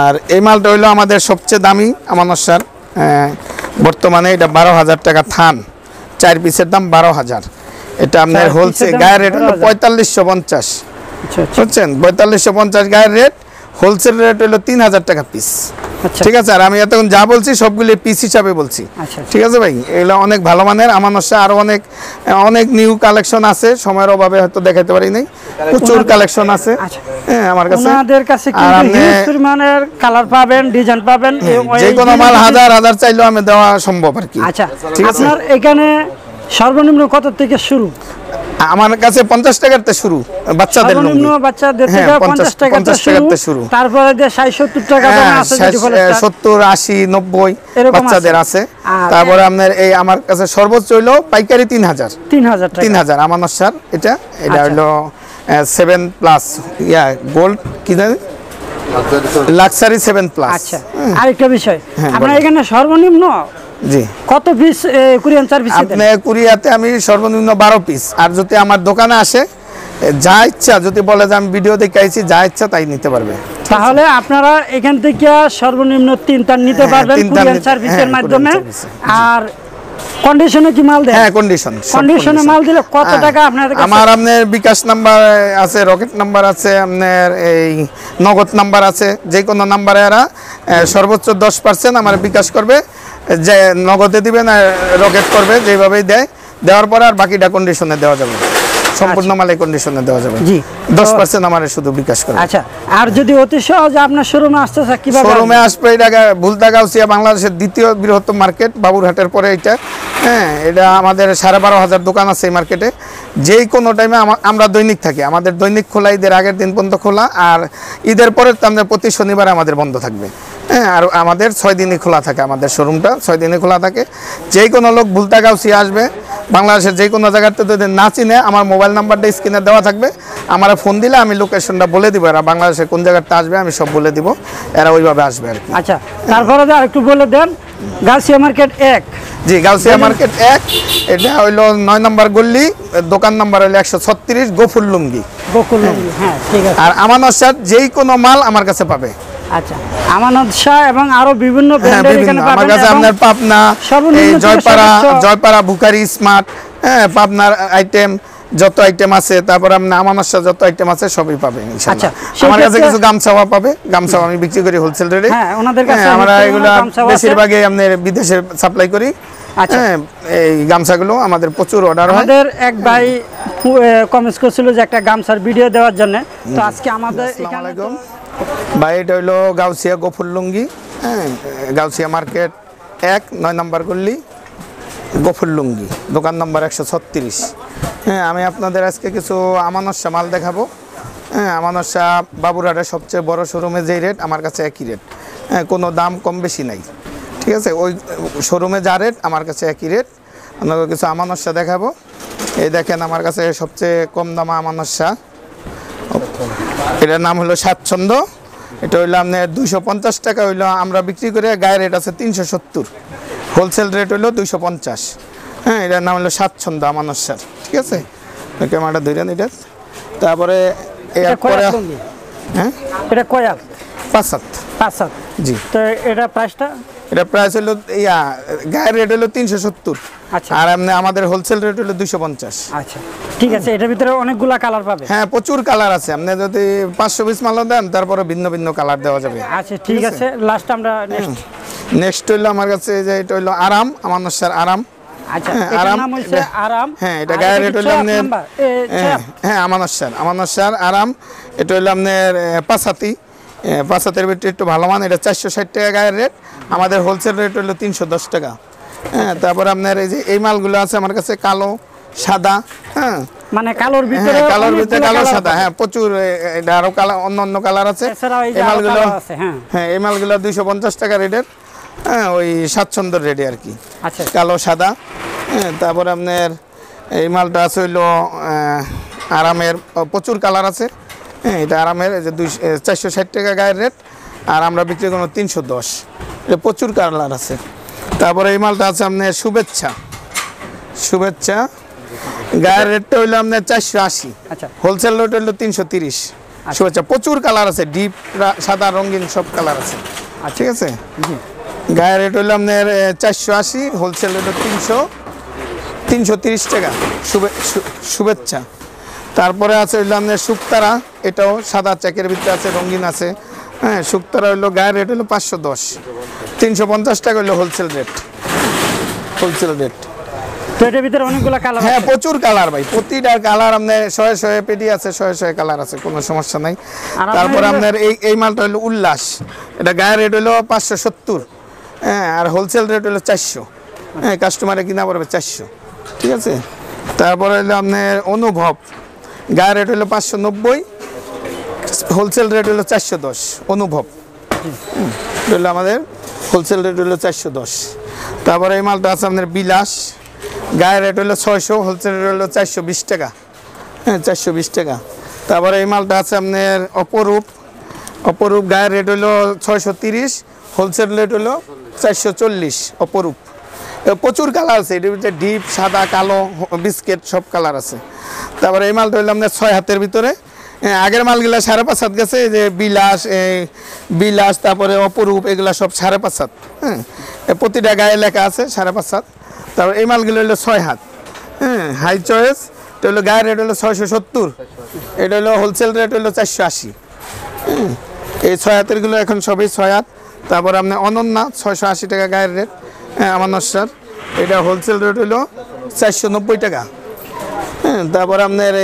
আর এই মালটা হইলো আমাদের সবচেয়ে দামি আমানত সার, বর্তমানে এটা 12,000 টাকা থান, 4 পিসের দাম 12,000। এটা আপনার হোলসেল গায়ের রেট হলো 4,550। আচ্ছা, বুঝছেন, 4,550 গায়ের রেট, হোলসেল রেট হলো 3,000 টাকা পিস। ঠিক আছে, আর আমি এতক্ষণ যা বলছি সবগুলো পিস হিসাবে বলছি। ঠিক আছে ভাই, এগুলো অনেক ভালো মানের আমানত সার, আরও অনেক অনেক নিউ কালেকশন আছে, সময়ের অভাবে হয়তো দেখাতে পারি নাই, প্রচুর কালেকশন আছে আমার কাছে। আমাদের কাছে কি মানের কালার পাবেন, ডিজাইন পাবেন, যে কোনো মাল হাজার হাজার চাইলেও আমি দেওয়া সম্ভব আর কি। আচ্ছা, ঠিক আছে, আপনার এখানে সর্বনিম্ন কত থেকে শুরু? আমার কাছে 50 টাকার থেকে শুরু, বাচ্চাদের জন্য বাচ্চাদের থেকে 50 টাকা থেকে শুরু, তারপরে 60-70 টাকা দাম আছে, 70-80-90 বাচ্চাদের আছে। তারপরে আপনার এই আমার কাছে সর্বোচ্চ হলো পাইকারি 3000 আমানত সার। এটা এটা হলো 7 প্লাস ইয়া গোল্ড, কি জানেন, লাক্সারি 7 প্লাস। আচ্ছা, আরেকটা বিষয়, আপনারা এখানে সর্বনিম্ন জি কত পিস কুরিয়ান সার্ভিস দেন? আপনি কুরিয়াতে আমি সর্বনিম্ন 12 পিস, আর যদি আমার দোকানে আসে যা ইচ্ছা, যদি বলে যে আমি ভিডিও দেখাইছি, যা ইচ্ছা তাই নিতে পারবে। তাহলে আপনারা এখান থেকে সর্বনিম্ন 3 টান নিতে পারবেন কুরিয়ান সার্ভিসের মাধ্যমে। আর কন্ডিশনে কি মাল দেন? হ্যাঁ, কন্ডিশনে মাল দিলে কত টাকা আপনাদের কাছে? আমার আপনাদের বিকাশ নাম্বার আছে, রকেট নাম্বার আছে, আপনাদের এই নগদ নাম্বার আছে, যে কোনো নাম্বারে এরা সর্বোচ্চ 10% আমার বিকাশ করবে, যে নগদে দিবেন আর রকেট করবে, যেভাবেই দেয়, দেওয়ার পর আর বাকিটা কন্ডিশনে দেওয়া যাবে, সম্পূর্ণ মালে কন্ডিশনে দেওয়া যাবে। জি, 10% আমারে শুধু বিকাশ করবে। আচ্ছা, আর যদি অতি সহজ আপনার শোরুমে আসতে চায় কিভাবে? শোরুমে আসবে, এটা ভুলদাগাঁওসিয়া, বাংলাদেশের 2য় বৃহত্তম মার্কেট, বাবুরহাটের পরে এটা। হ্যাঁ, এটা আমাদের 12,500 দোকান আছে এই মার্কেটে। যে কোনো টাইমে আমরা দৈনিক থাকি, আমাদের দৈনিক খোলা, ঈদের আগের দিন পর্যন্ত খোলা, আর ঈদের পরে আমরা প্রতি শনিবার আমাদের বন্ধ থাকবে। হ্যাঁ, আর আমাদের 6 দিনই খোলা থাকে, আমাদের শোরুমটা 6 দিনই খোলা থাকে। যে কোনো লোক ভুলদাগাঁওসিয়া আসবে, বাংলাদেশের যে কোনো জায়গাতে যদি না চিনে, আমার মোবাইল নাম্বারটা স্ক্রিনে দেওয়া থাকবে, আমার ফোন দিলে আমি লোকেশনটা বলে দিব, এরা বাংলাদেশের কোন জায়গাটা আসবে আমি সব বলে দিব, এরা ওইভাবে আসবে আর কি। আচ্ছা, তারপরে আর একটু বলে দেন, গাউসিয়া মার্কেট 1। জি, গাউসিয়া মার্কেট 1, এটা হইলো 9 নম্বর গল্লি, দোকান নাম্বার হইলো 136, গোকুল লুঙ্গি। হ্যাঁ, ঠিক আছে। আর আমানত সার যেই কোনো মাল আমার কাছে পাবে। আচ্ছা, আমানত সার এবং আরো বিভিন্ন ব্র্যান্ডের এখানে পাবেন। আমার কাছে আপনার পাবনা, জয়পাড়া বুখারী স্মার্ট, হ্যাঁ, পাবনার আইটেম যত আইটেম আছে, তারপর আপনি আমানত সার যত আইটেম আছে সবই পাবেন ইনশাআল্লাহ। আমার কাছে কিছু গামছাওয়া পাবে, গামছাওয়া আমি বিক্রি করি হোলসেল রেটে। হ্যাঁ, ওনাদের কাছে আমরা এগুলো বেশিরভাগই আপনি বিদেশে সাপ্লাই করি। আচ্ছা, এই গামছাগুলো আমাদের প্রচুর অর্ডার হয়। আমাদের এক ভাই কমেন্টস করেছিল যে একটা গামছার ভিডিও দেওয়ার জন্য, তো আজকে আমাদের এখানে ভাই, এটা হলো গাউসিয়া গোকুল লুঙ্গি। হ্যাঁ, গাউসিয়া মার্কেট 1, 9 নম্বর গল্লি, গোকুল লুঙ্গি, দোকান নম্বর 136। হ্যাঁ, আমি আপনাদের আজকে কিছু আমানত সার মাল দেখাবো। হ্যাঁ, আমানত সার বাবুরহাটের সবচেয়ে বড় শোরুমে যেই রেট, আমার কাছে একই রেট, হ্যাঁ, কোনো দাম কম বেশি নাই। ঠিক আছে, ওই শোরুমে যা রেট আমার কাছে একই রেট। আপনাকে কিছু আমানত সার দেখাবো। এই দেখেন, আমার কাছে সবচেয়ে কম দামা আমানত সার, এটার নাম হলো স্বাচ্ছন্দ্য। এটা হইলো আপনার 250 টাকা হইলো আমরা বিক্রি করে, গায়ে রেট আছে 370, হোলসেল রেট হইলো 250। হ্যাঁ, এটার নাম হলো স্বাচ্ছন্দ্য আমানত সার। ঠিক আছে, ক্যামেরাটা ধরেন এটা। তারপরে হ্যাঁ, এটা কয়াল 57। জি, তো এটা প্রাইসটা, এটা প্রাইস হলো ইয়া গায়ের রেট হলো 370। আচ্ছা, আর আপনি আমাদের হোলসেল রেট হলো 250। আচ্ছা, ঠিক আছে, এটার ভিতরে অনেকগুলা কালার পাবে। হ্যাঁ, প্রচুর কালার আছে, আপনি যদি 520 মাল দেন তারপরে ভিন্ন ভিন্ন কালার দেওয়া যাবে। আচ্ছা, ঠিক আছে, লাস্ট আমরা নেক্সট হইলো আমার কাছে যে, এটা হইলো আরাম, আমানত সার আরাম। আচ্ছা, এর নাম হইছে আরাম। হ্যাঁ, এটা গায়ের রেট হইলো আপনার, হ্যাঁ, আমানত সার আরাম। এটা হইলো আপনার 5 হাতের ভিতরে একটু ভালো মান, এটা 460 টাকা গায়ের রেট, আমাদের হোলসেল রেট হলো 310 টাকা। হ্যাঁ, তারপর আপনার এই যে এই মালগুলো আছে আমার কাছে, কালো, সাদা, হ্যাঁ, মানে কালোর ভিতরে কালো, সাদা, হ্যাঁ, প্রচুর। এটা আরো কালার, অন্য কালার আছে। এই মালগুলো আছে, হ্যাঁ, এই মালগুলো 250 টাকা রেটের, হ্যাঁ, ওই স্বাচ্ছন্দ্যের রেটে আর কি। আচ্ছা, কালো, সাদা। হ্যাঁ, তারপর আপনার এই মালটা আছে হইলো আরামের, প্রচুর কালার আছে। হ্যাঁ, এটা আরামের, এই যে 460 টাকা গায়ের রেট, আর আমরা বিক্রি করব 310, এটা প্রচুর কালার আছে। তারপরে এই মালটা আছে আপনার শুভেচ্ছা, গায়ের রেটটা হইলো আপনার 480, হোলসেল রেট হইলো 330। ঠিক আছে, প্রচুর কালার আছে, ডিপ সাদা রঙিন সব কালার আছে। আর ঠিক আছে, গায়ের রেট হইলো আপনার 480, হোলসেল রেট 330 টাকা। শুভেচ্ছা। তারপরে আছে হইলো আপনার শুকতারা, এটাও সাদা চেকের ভিতরে আছে, রঙিন আছে। হ্যাঁ, শুকতারা হইলো গায়ের রেট হইলো 510, 350 টাকা হইলো হোলসেল রেট। হোলসেল রেট হ্যাঁ, প্রচুর কালার ভাই, প্রতিটা কালার আপনার 100 পেটি আছে, 100 কালার আছে, কোনো সমস্যা নাই। তারপরে আপনার এই মালটা হইলো উল্লাস, এটা গায়ের রেট হইলো 570, হ্যাঁ, আর হোলসেল রেট হইলো 400, হ্যাঁ, কাস্টমারে কিনা পড়বে 400। ঠিক আছে। তারপরে হইলো আপনার অনুভব, গায়ের রেট হইলো 590, হোলসেল রেট হইলো 410। অনুভব হইলো আমাদের হোলসেল রেট হইলো 410। তারপরে এই মালটা আছে আপনার বিলাস, গায়ের রেট হলো 600, হোলসেল রেট হলো 420 টাকা, হ্যাঁ, 420 টাকা। তারপরে এই মালটা আছে আপনার অপরূপ, গায়ের রেট হলো 630, হোলসেল রেট হলো 440। অপরূপ প্রচুর কালার আছে, এটার ভিতরে ডিপ সাদা কালো বিস্কিট সব কালার আছে। তারপরে এই মালটা হলো আপনার 6 হাতের ভিতরে, আগের মালগুলা 5.5 হাত গেছে, যে বিলাস তারপরে অপরূপ এগুলা সব 5.5 হাত, হ্যাঁ, প্রতিটা গায়ে লেখা আছে 5.5 হাত। তারপর এই মালগুলো হলো 6 হাত, হ্যাঁ, হাই চয়েস। এটা হলো গায়ের রেট হলো 670, এটা হলো হোলসেল রেট হলো 480। এই 6 হাতেরগুলো এখন সবই 6 হাত। তারপর আপনার অনন্যা 680 টাকা গায়ের রেট, হ্যাঁ, আমানসার, এটা হোলসেল রেট হলো 490 টাকা। হ্যাঁ, তারপর আপনার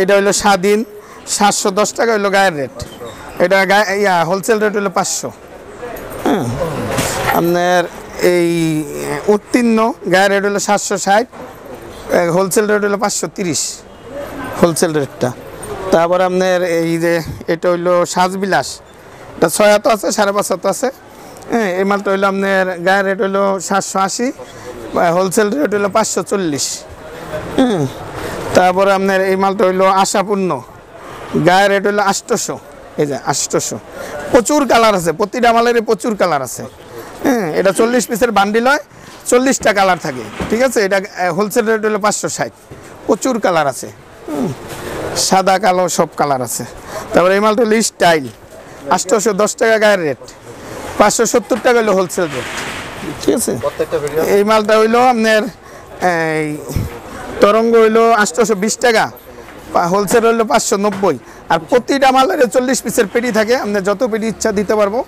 এটা হলো স্বাধীন, 710 টাকা হলো গায়ের রেট, এটা হোলসেল রেট হলো 500। হ্যাঁ, আপনার এই উত্তীর্ণ গায়ের রেট হলো 760, হোলসেল রেট হলো 530, হোলসেল রেটটা। তারপর আপনার এই যে এটা হইলো সাজবিলাস, এটা 6 হাত আছে, 5.5 হাত আছে। হ্যাঁ, এই মালটা হইলো আপনার গায়ের রেট হলো 780, হোলসেল রেট হলো 540। হ্যাঁ, তারপরে আপনার এই মালটা হইলো আশাপূর্ণ, গায়ের রেট হলো 800, এই যে 800। প্রচুর কালার আছে, প্রতিটা মালেরই প্রচুর কালার আছে। হ্যাঁ, এটা 40 পিসের বান্ডিল হয়, 40টা কালার থাকে। ঠিক আছে, এটা হোলসেল রেট হলো 560, প্রচুর কালার আছে, সাদা কালো সব কালার আছে। তারপরে এই মালটা হলো স্টাইল, 810 টাকা গায়ের রেট, 570 টাকা হলো হোলসেল রেট। ঠিক আছে, এই মালটা হইলো আপনার এই তরঙ্গ হইলো 820 টাকা, হোলসেল হইলো 590। আর প্রতিটা মালের 40 পিসের পেটি থাকে, আপনি যত পেটি ইচ্ছা দিতে পারবো,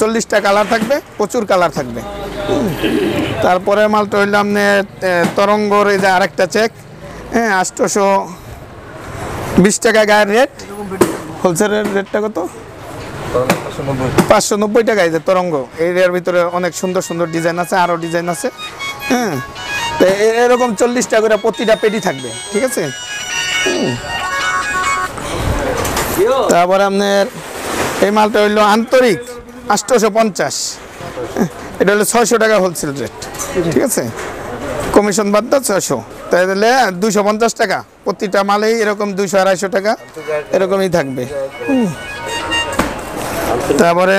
40টা কালার থাকবে, প্রচুর কালার থাকবে। তারপরে মালটা হইলো আপনি তরঙ্গর এই যে আরেকটা চেক, হ্যাঁ, 820 টাকা গায়ের রেট, হোলসেলের রেটটা কত? 590 টাকা। এই যে তরঙ্গ, এর ভিতরে অনেক সুন্দর সুন্দর ডিজাইন আছে, আরও ডিজাইন আছে। হ্যাঁ, তো এরকম 40টা করে প্রতিটা পেটি থাকবে। ঠিক আছে। তারপরে আপনার এই মালটা হইলো আন্তরিক, 850, এটা হলো 600 টাকা হোলসেল রেট। ঠিক আছে, কমিশন বাদ দাও 600, তাহলে 250 টাকা। প্রতিটা মালেই এরকম 200-250 টাকা এরকমই থাকবে। তারপরে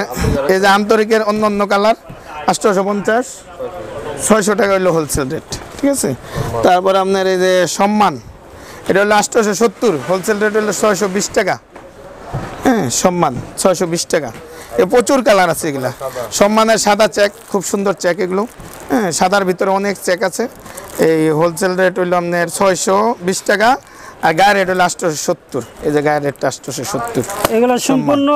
এই যে আন্তরিকের অন্য কালার 850, 600 টাকা হইলো হোলসেল রেট। ঠিক আছে। তারপরে আপনার এই যে সম্মান, এটা হলো 870, হোলসেল রেট হলো 620 টাকা। হ্যাঁ, সম্মান 620 টাকা। এ প্রচুর কালার আছে এগুলা। সম্মানের সাদা চেক, খুব সুন্দর চেক এগুলো। হ্যাঁ, সাদার ভিতরে অনেক চেক আছে। এই হোলসেল রেট হইলো আপনার 620 টাকা, আর গায়ের রেট হলো 870। এই যে গায়ের রেটটা 870। এগুলো সম্পূর্ণ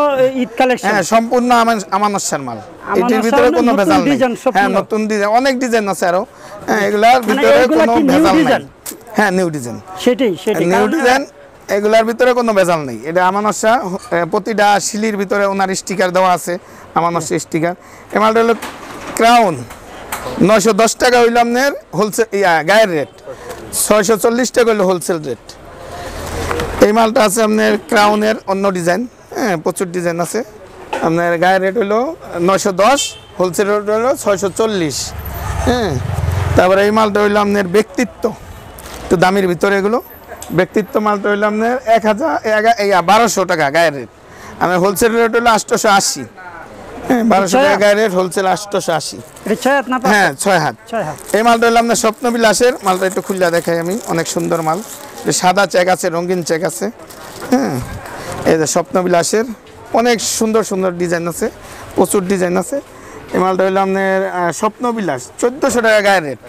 ঈদ কালেকশন। হ্যাঁ, সম্পূর্ণ আমানসার মাল, এটির ভিতরে কোনো ভেজাল নেই। হ্যাঁ, নতুন ডিজাইন, অনেক ডিজাইন আছে আরো। হ্যাঁ, এগুলার ভিতরে কোনো ভেজাল নেই। হ্যাঁ, নিউ ডিজাইন, সেটাই নিউ ডিজাইন, এগুলার ভিতরে কোনো ভেজাল নেই। এটা আমানসা, প্রতিটা শিলির ভিতরে ওনার স্টিকার দেওয়া আছে, আমানসা স্টিকার। এই মালটা হলো ক্রাউন, 910 টাকা হইল আপনার হোলসেল গায়ের রেট, 640 টাকা হইল হোলসেল রেট। এই মালটা আছে আপনার ক্রাউনের অন্য ডিজাইন। হ্যাঁ, প্রচুর ডিজাইন আছে। আপনার গায়ের রেট হলো 910, হোলসেল রেট হলো 640। হ্যাঁ, তারপরে এই মালটা হইলো আপনার ব্যক্তিত্ব, তো দামের ভিতরে এগুলো। ব্যক্তিত্ব মালটা হইলো আপনার 1200 টাকা গায়ের রেট, আমার হোলসেল রেট হলো 880। হ্যাঁ, 1200 টাকা গায়ের রেট, হোলসেল 880। হ্যাঁ, 6 হাত। এই মালটা হইলো আপনার স্বপ্নবিলাসের, মালটা একটু খুললে দেখাই আমি, অনেক সুন্দর মাল। সাদা চেক আছে, রঙিন চেক আছে। হ্যাঁ, এই যে স্বপ্নবিলাসের অনেক সুন্দর সুন্দর ডিজাইন আছে, প্রচুর ডিজাইন আছে। এই মালটা হইলো আপনার স্বপ্নবিলাস 1400 টাকা গায়ের রেট,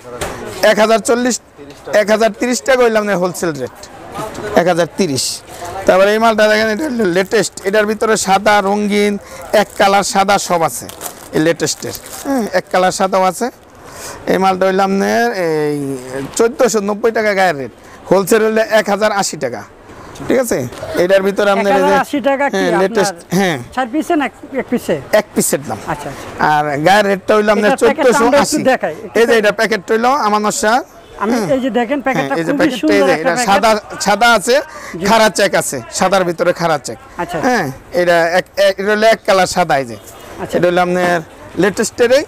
1030 টাকা হইলো আপনার হোলসেল রেট 1030। তারপরে এই মালটা দেখেন, এটা লেটেস্ট, এটার ভিতরে সাদা রঙিন এক কালার সাদা সব আছে, এই লেটেস্টের এক কালার সাদাও আছে। এই মালটা হইলো আপনার এই 1490 টাকা গায়ের রেট, হোলসেল হইলে 1080 টাকা। ঠিক আছে, এটার ভিতরে আপনার 80 টাকা কি লেটেস্ট, হ্যাঁ চার পিসে না এক পিসে, এক পিসের দাম। আচ্ছা, আর গায়ের রেটটা হইলো আপনার 1480। এই যে এটা প্যাকেট হইলো আমানশা, আমি এই যে দেখেন প্যাকেটটা খুব সুন্দর, এটা সাদা সাদা আছে, খাড়া চেক আছে, সাদার ভিতরে খাড়া চেক। আচ্ছা, হ্যাঁ এটা এটা হলো এক কালার সাদা। এই যে এটা হলো আপনার লেটেস্টের এই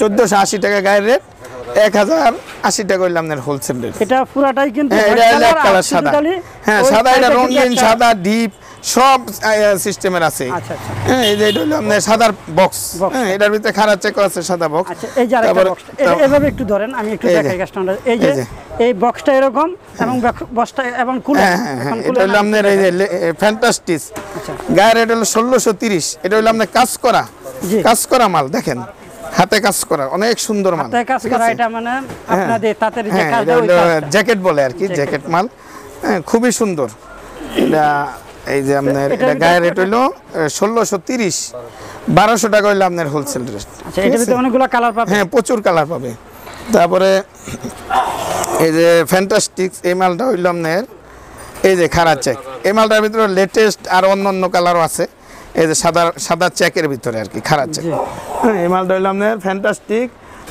1480 টাকা গায়ের রেট, 1080 টাকা হইলো আপনার হোলসেল রেট। এটা পুরাটাই কিন্তু এটা এক কালার সাদা, হ্যাঁ সাদা, এটা রঙিন সাদা ডিপ সব সিস্টেমের আছে। আচ্ছা আচ্ছা, হ্যাঁ এই যে এটা হলো আপনার সাদার বক্স, হ্যাঁ এটার ভিতরে খাড়া চেক আছে সাদা বক্স। আচ্ছা, এই যে আরেকটা বক্স, এভাবে একটু ধরেন, আমি একটু দেখাই কাস্টমার। এই যে এই বক্সটা এরকম এবং বক্সটা এবং খুলে, হ্যাঁ এটা হলো আপনার এই যে ফ্যান্টাস্টিক। আচ্ছা, গায়ের রেট হলো 1630। এটা হলো আপনার কাজ করা, কাজ করা মাল দেখেন, হাতে কাজ করা অনেক সুন্দর মাল, হাতে কাজ করা। এটা মানে আপনাদের তাঁতের যে কাজ, ওই জ্যাকেট বলে আর কি, জ্যাকেট মাল, হ্যাঁ খুবই সুন্দর। এটা এই যে আপনার এটা গায়ের রেট হলো 1630, 1200 টাকা হলো আপনার হোলসেল রেট। আচ্ছা, এটার ভিতরে অনেকগুলো কালার পাবে, হ্যাঁ প্রচুর কালার পাবে। তারপরে এই যে ফ্যান্টাস্টিক, এই মালটা হইলো আপনার এই যে খাড়া চেক, এই মালটার ভিতরে লেটেস্ট আর অন্য কালারও আছে। এই যে সাদা সাদা চেকের ভিতরে আর কি খাড়া চেক, হ্যাঁ এই মালটা হইলো আপনার ফ্যান্টাস্টিক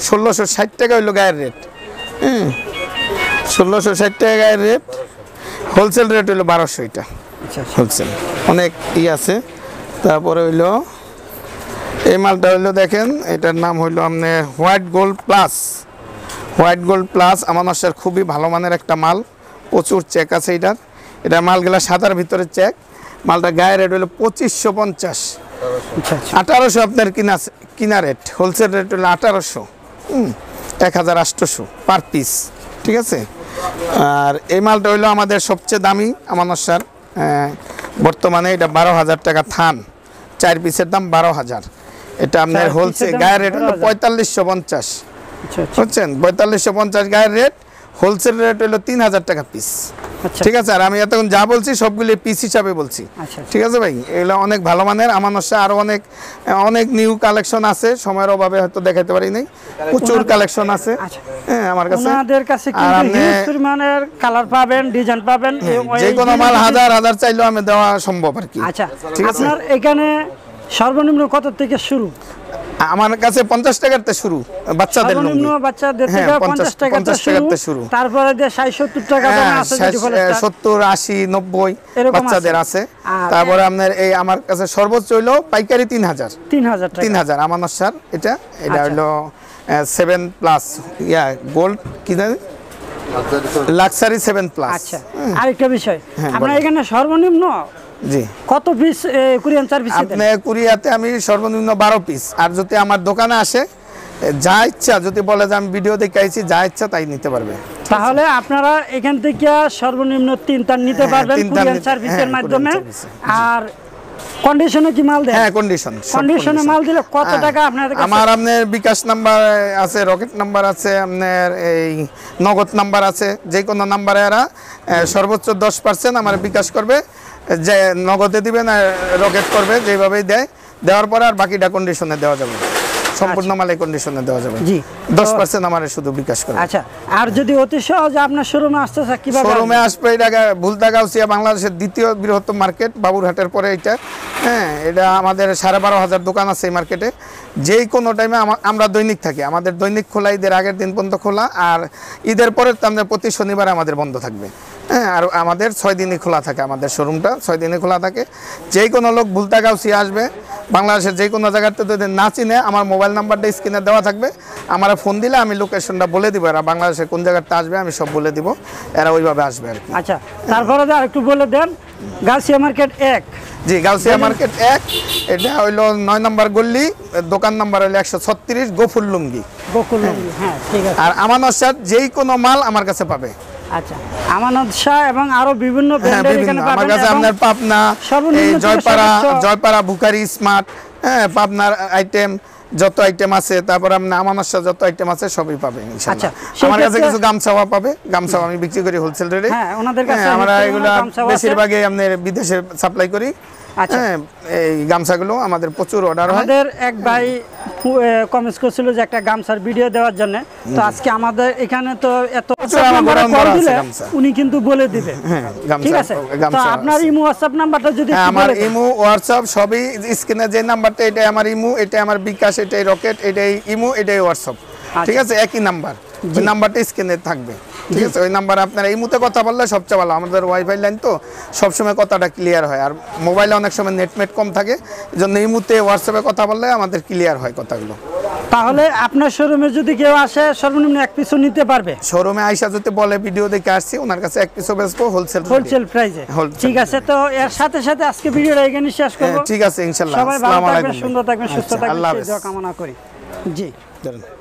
1660 টাকা হইলো গায়ের রেট, 1660 টাকা গায়ের রেট, হোলসেল রেট হইলো 1200। এটা হোলসেল অনেক ই আছে। তারপরে হইলো এই মালটা হইলো দেখেন, এটার নাম হইলো আপনার white gold plus. White gold plus আমানশার খুবই ভালো মানের একটা মাল, প্রচুর চেক আছে এটার। এটা মালগুলা সাদার ভিতরে চেক, মালটা গায়ের রেট হলো 2550, 1800 আপনার কিনা রেট, হোলসেল রেট হলো 1800, 1800 পার পিস। ঠিক আছে, আর এই মালটা হইলো আমাদের সবচেয়ে দামি আমানশার বর্তমানে, এটা 12000 টাকা থান, 4 পিসের দাম 12000। এটা আপনার হোলসেল, গায়ের রেট হলো 4550। বুঝছেন, 4550 গায়ের রেট, হোলসেল রেট হলো 3000 টাকা পিস। ঠিক আছে, আর আমি এতক্ষণ যা বলছি সবগুলো পিস হিসাবে বলছি। ঠিক আছে ভাই, এগুলো অনেক ভালো মানের আমানশা, আরও অনেক অনেক নিউ কালেকশন আছে, সময়ের অভাবে হয়তো দেখাতে পারি নাই, প্রচুর কালেকশন আছে। হ্যাঁ আমার কাছে, আমাদের কাছে কালার পাবেন, ডিজাইন পাবেন, যে কোনো মাল হাজার হাজার চাইলেও আমি দেওয়া সম্ভব আর কি। আচ্ছা, আপনার এখানে সর্বনিম্ন কত থেকে শুরু? আমার কাছে 50 টাকার থেকে শুরু, বাচ্চাদের জন্য, বাচ্চাদের থেকে 50 টাকা থেকে শুরু, তারপরে 60-70 টাকা দাম আছে, 70-80-90 বাচ্চাদের আছে। তারপরে আপনার এই আমার কাছে সর্বোচ্চ হলো পাইকারি 3000 টাকা, 3000 আমানশার। এটা এটা হলো 7 প্লাস ইয়া গোল্ড কি জানি, লাক্সারি 7 প্লাস। আচ্ছা, আরেকটা বিষয়, আমরা এখানে সর্বনিম্ন জি কত পিস কুরিয়ান সার্ভিস দেন? আপনি কুরিয়াতে আমি সর্বনিম্ন 12 পিস, আর যদি আমার দোকানে আসে যা ইচ্ছা, যদি বলে যে আমি ভিডিও দেখাইছি যা ইচ্ছা তাই নিতে পারবে। তাহলে আপনারা এখান থেকে সর্বনিম্ন 3 নিতে পারবেন কুরিয়ান সার্ভিসের মাধ্যমে। আর কন্ডিশনে কি মাল দেন? হ্যাঁ কন্ডিশন, কন্ডিশনে মাল দিলে কত টাকা আপনাদের কাছে? আমার আপনাদের বিকাশ নাম্বার আছে, রকেট নাম্বার আছে, আপনাদের এই নগদ নাম্বার আছে, যে কোনো নাম্বারে এরা সর্বোচ্চ 10% আমার বিকাশ করবে, যে নগদে দিবেন আর রকেট করবে, যেভাবেই দেয়, দেওয়ার পর আর বাকিটা কন্ডিশনে দেওয়া যাবে, সম্পূর্ণ মালে কন্ডিশনে দেওয়া যাবে। জি 10% আমারে শুধু বিকাশ করবে। আচ্ছা, আর যদি অতি সহজ আপনার শোরুমে আসতে চায় কিভাবে? শোরুমে আসবে, এটা ভুলদাগাউসিয়া, বাংলাদেশের 2য় বৃহত্তম মার্কেট, বাবুরহাটের পরে এটা। হ্যাঁ এটা আমাদের 12500 দোকান আছে এই মার্কেটে। যে কোনো টাইমে আমরা দৈনিক থাকি, আমাদের দৈনিক খোলা, ঈদের আগের দিন পর্যন্ত খোলা, আর ঈদের পরে তাহলে প্রতি শনিবার আমাদের বন্ধ থাকবে। হ্যাঁ, আর আমাদের 6 দিনই খোলা থাকে, আমাদের শোরুমটা 6 দিনই খোলা থাকে। যে কোনো লোক ভুলদাগাউসিয়া আসবে, বাংলাদেশের যে কোনো জায়গাতে যদি না চিনে, আমার মোবাইল নাম্বারটা স্ক্রিনে দেওয়া থাকবে, আমার ফোন দিলে আমি লোকেশনটা বলে দিব, এরা বাংলাদেশে কোন জায়গাতে আসবে আমি সব বলে দিব, এরা ওইভাবে আসবে আর কি। আচ্ছা, তারপরে আর একটু বলে দেন, গাউসিয়া মার্কেট 1। জি গাউসিয়া মার্কেট 1, এটা হইলো 9 নম্বর গল্লি, দোকান নাম্বার হইলো 136, গোকুল লুঙ্গি। গোকুল লুঙ্গি, হ্যাঁ ঠিক আছে। আর আমানশার যে কোনো মাল আমার কাছে পাবে, আচ্ছা আমানতশা এবং আরো বিভিন্ন ভেন্ডার এখানে পাবেন। আমার কাছে আপনার পাবনা, জয়পাড়া, বুখারী স্মার্ট, হ্যাঁ পাবনার আইটেম যত আইটেম আছে, তারপর আপনি আমানতশা যত আইটেম আছে সবই পাবেন ইনশাআল্লাহ। আমার কাছে কিছু গামছাওয়া পাবে, গামছাওয়া আমি বিক্রি করি হোলসেল রেটে। হ্যাঁ ওনাদের কাছে আমরা এগুলা বেশিরভাগই আপনি বিদেশে সাপ্লাই করি। আচ্ছা এই গামছাগুলো আমাদের প্রচুর অর্ডার হয়। আমাদের এক ভাই কমেন্টস করেছিল যে একটা গামছার ভিডিও দেওয়ার জন্য, তো আজকে আমাদের এখানে তো এত কল দিলে উনি কিন্তু বলে দিবে। ঠিক আছে, তো আপনার ইমো WhatsApp নাম্বারটা যদি বলেন। আমার ইমো WhatsApp সবই স্ক্রিনে যে নাম্বারটা, এটাই আমার ইমো, এটাই আমার বিকাশ, এটাই রকেট, এটাই ইমো, এটাই WhatsApp। ঠিক আছে, একই নাম্বার, ওই নাম্বারটা স্ক্রিনে থাকবে। ঠিক আছে, ওই নাম্বারে আপনারা এই মুহূর্তে কথা বললে সবচেয়ে ভালো, আমাদের ওয়াইফাই লাইন তো সবসময় কথাটা ক্লিয়ার হয়, আর মোবাইলে অনেক সময় নেটমেট কম থাকে, এই জন্য এই মুহূর্তে হোয়াটসঅ্যাপে কথা বললে আমাদের ক্লিয়ার হয় কথাগুলো। তাহলে আপনার শোরুমে যদি কেউ আসে সর্বনিম্ন এক পিসও নিতে পারবে? শোরুমে আইসা যদি বলে ভিডিও দেখে আসছি, ওনার কাছে এক পিসও বেচবো হোলসেল, প্রাইসে। ঠিক আছে, তো এর সাথে সাথে আজকে ভিডিওটা এখানেই শেষ করব। ঠিক আছে ইনশাআল্লাহ, সবাই ভালো থাকবেন, সুন্দর থাকবেন, সুস্থ থাকবেন, দোয়া কামনা করি। জি।